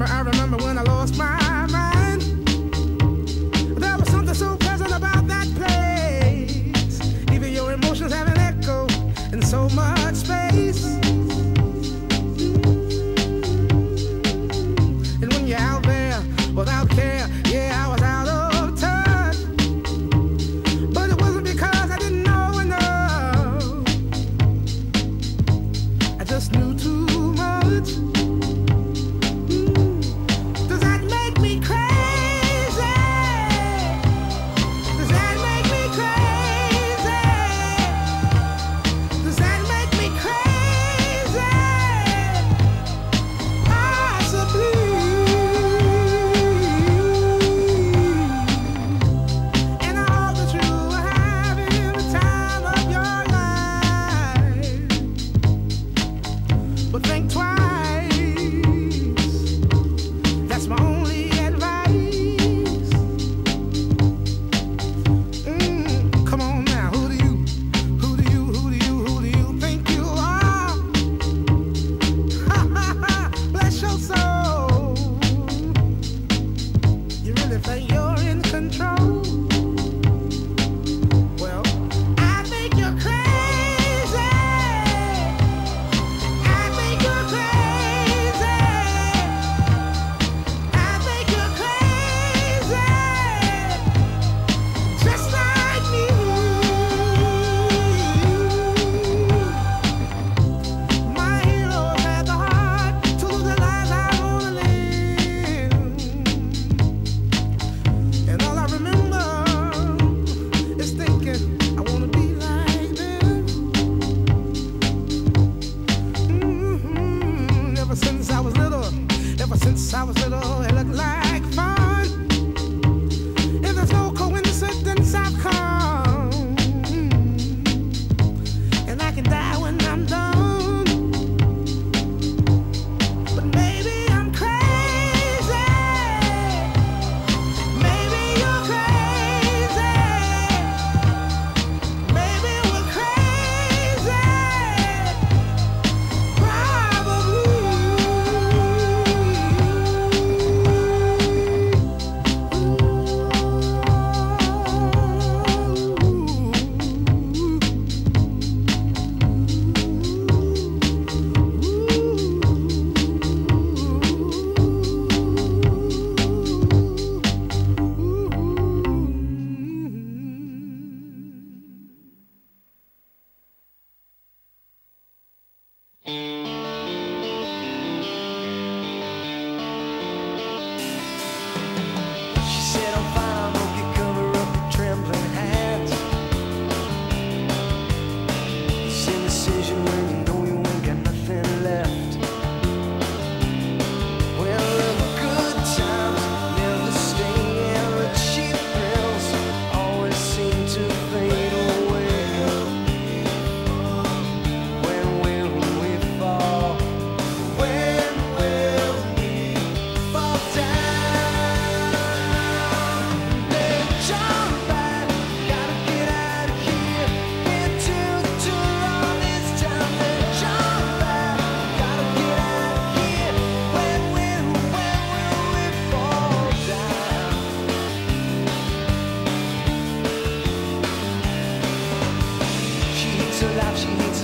I remember when I lost my mind. There was something so pleasant about that place. Even your emotions have an echo in so much space. And when you're out there without care, yeah, I was out of touch. But it wasn't because I didn't know enough. I just knew too much. Ever since I was little, it looked like fun. If there's no coincidence, I've come, and I can die when I'm done. But maybe I'm crazy. Maybe you're crazy. Maybe we're crazy. She needs